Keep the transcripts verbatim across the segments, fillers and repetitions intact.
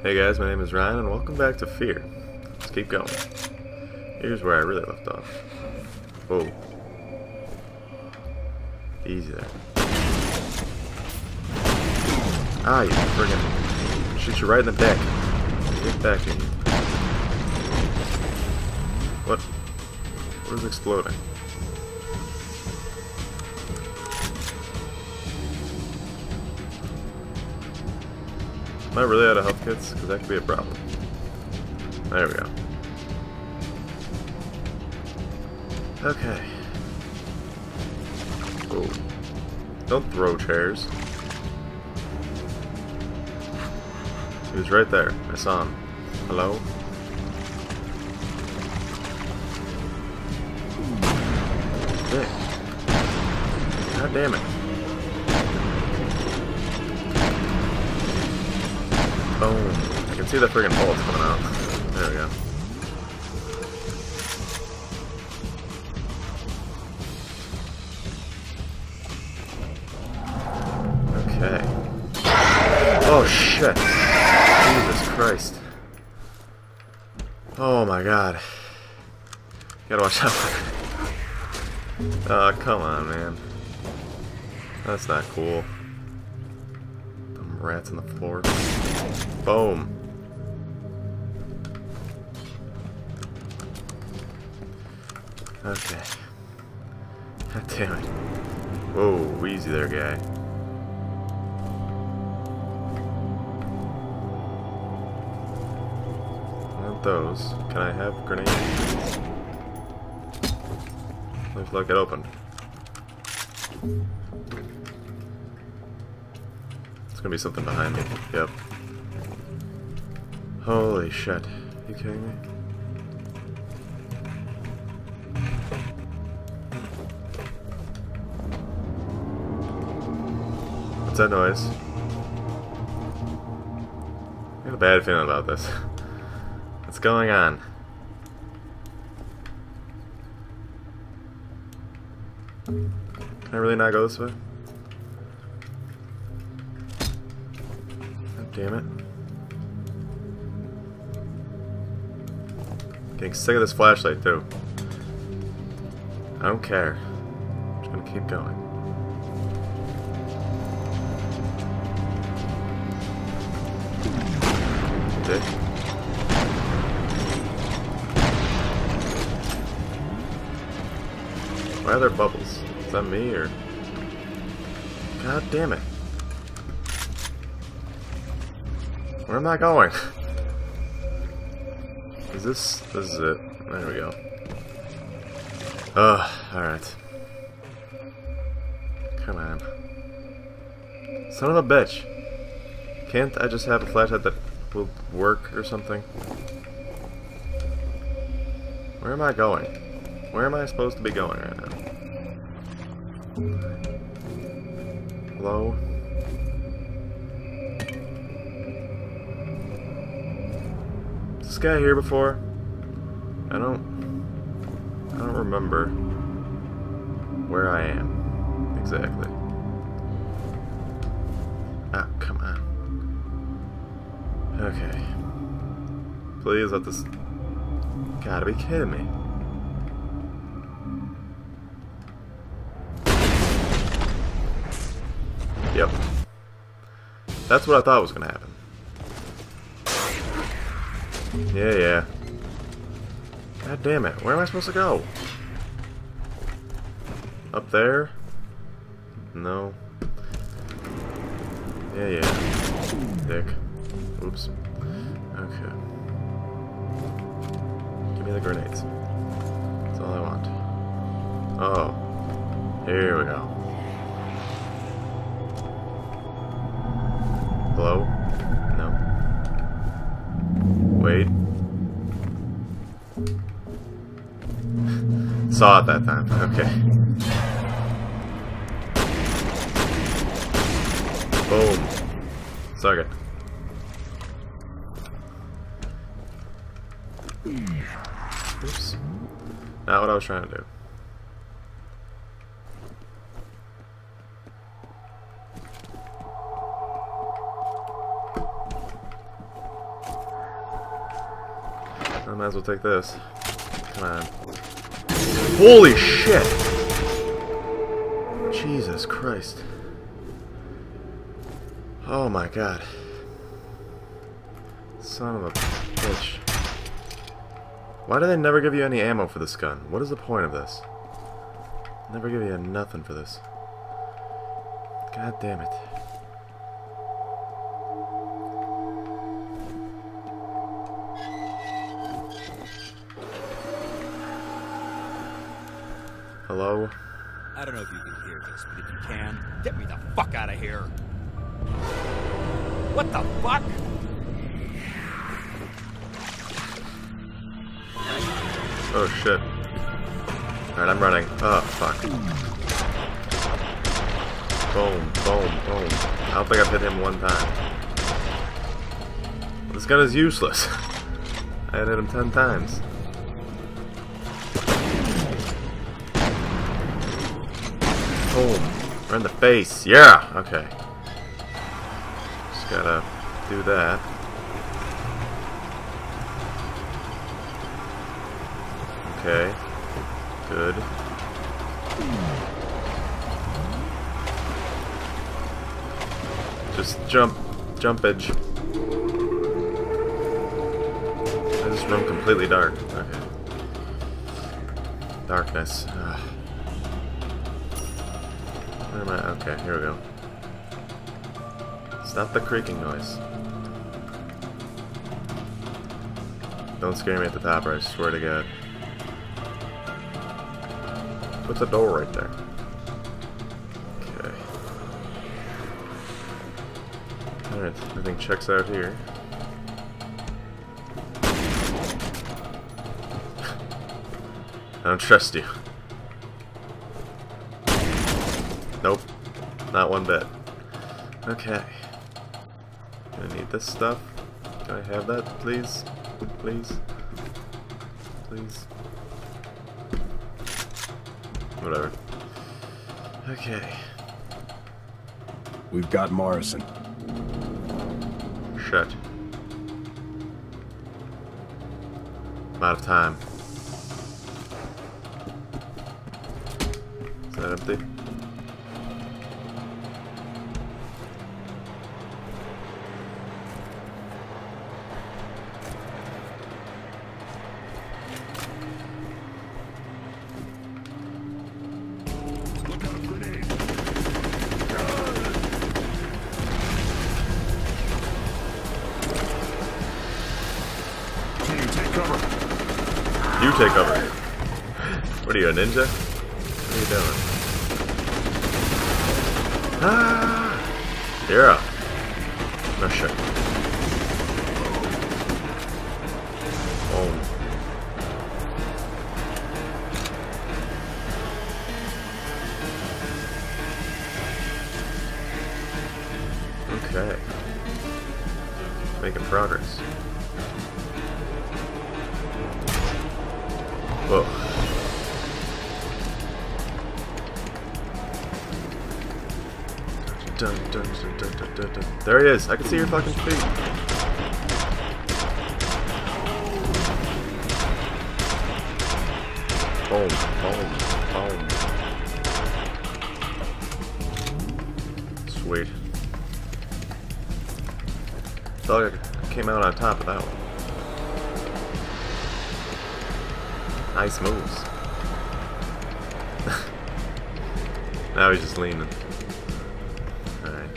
Hey guys, my name is Ryan and welcome back to Fear. Let's keep going. Here's where I really left off. Whoa. Easy there. Ah, you friggin' shoot you right in the deck. Get back in. What? What is exploding? Am I really out of health kits? Because that could be a problem. There we go. Okay. Whoa. Don't throw chairs. He was right there. I saw him. Hello? Dick. God damn it. Oh, I can see the friggin' bullets coming out. There we go. Okay. Oh shit! Jesus Christ. Oh my god. Gotta watch out for it. Aw, come on, man. That's not cool. Dumb rats on the floor. Boom. Okay. God damn it. Whoa, easy there, guy. Not those. Can I have grenades? Looks like it opened. It's gonna be something behind me. Yep. Holy shit. Are you kidding me? What's that noise? I got a bad feeling about this. What's going on? Can I really not go this way? God damn it. Getting sick of this flashlight, too. I don't care. I'm just gonna keep going. Dick. Why are there bubbles? Is that me or? God damn it! Where am I going? Is this, this is it. There we go. Ugh, alright. Come on. Son of a bitch! Can't I just have a flashlight that will work or something? Where am I going? Where am I supposed to be going right now? Hello? Guy here before? I don't I don't remember where I am exactly. Ah, oh, come on. Okay. Please let this gotta be kidding me. Yep. That's what I thought was gonna happen. Yeah, yeah. God damn it. Where am I supposed to go? Up there? No. Yeah, yeah. Dick. Oops. Okay. Give me the grenades. That's all I want. Oh. Here we go. Hello? Saw it that time. Okay. Boom. Suck it. Oops. Not what I was trying to do. I might as well take this. Come on. Holy shit! Jesus Christ. Oh my god. Son of a bitch. Why do they never give you any ammo for this gun? What is the point of this? Never give you nothing for this. God damn it. Hello? I don't know if you can hear this, but if you can, get me the fuck out of here. What the fuck? Oh shit. Alright, I'm running. Oh fuck. Boom, boom, boom. I don't think I've hit him one time. This gun is useless. I had hit him ten times. Boom. Right in the face. Yeah! Okay. Just gotta do that. Okay. Good. Just jump. Jumpage. This room completely dark. Okay. Darkness. Ugh. Where am I? Okay, here we go. Stop the creaking noise. Don't scare me at the top, or I swear to God. Put the door right there. Okay. Alright, everything checks out here. I don't trust you. Nope. Not one bit. Okay. I need this stuff. Can I have that, please? Please? Please? Whatever. Okay. We've got Morrison. Shit. I'm out of time. Is that empty? You take over. What are you, a ninja? What are you doing? Ah! You're up. No shit. Oh. Okay. Making progress. Whoa. Dun, dun, dun, dun, dun, dun, dun. There he is. I can see your fucking feet. Boom, boom, boom. Sweet. Thought I came out on top of that one. Nice moves. Now he's just leaning. Alright.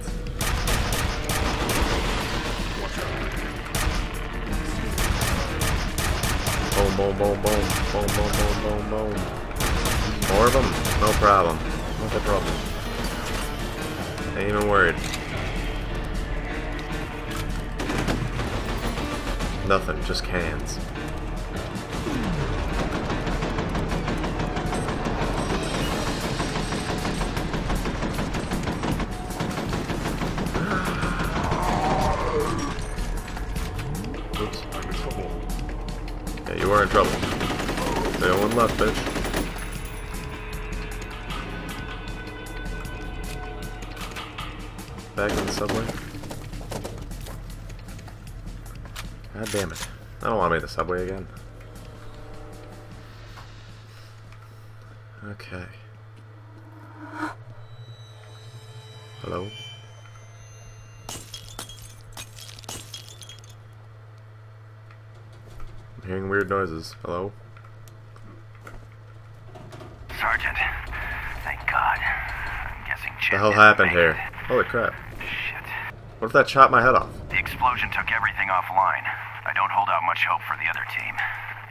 Boom, boom, boom, boom, boom, boom, boom, boom, boom. More of them? No problem. Not a problem. Ain't even worried. Nothing, just cans. We're in trouble. There's only one left, bitch. Back in the subway. God damn it. I don't want to be in the subway again. Okay. Hello? I'm hearing weird noises. Hello? Sergeant, thank God. I'm guessing Jim. The hell happened here? Holy crap. Shit. What if that shot my head off? The explosion took everything offline. I don't hold out much hope for the other team.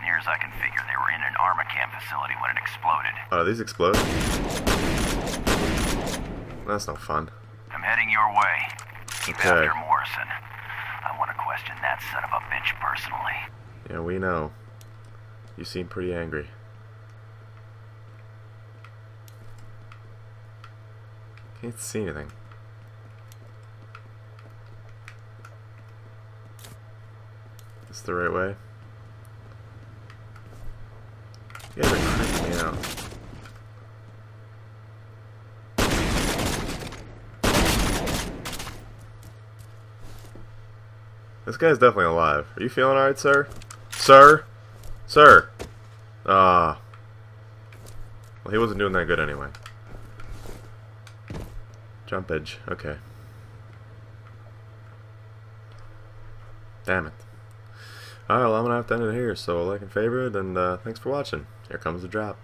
Near as I can figure, they were in an armor camp facility when it exploded. Oh, these explode? That's no fun. I'm heading your way. Keep okay. after Morrison. I want to question that son of a bitch personally. Yeah, we know. You seem pretty angry. Can't see anything. Is this the right way? You guys are creeping me out. This guy's definitely alive. Are you feeling alright, sir? Sir? Sir? Ah. Uh, well, he wasn't doing that good anyway. Jump edge. Okay. Damn it. Alright, well, I'm gonna have to end it here, so like and favorite, and uh, thanks for watching. Here comes the drop.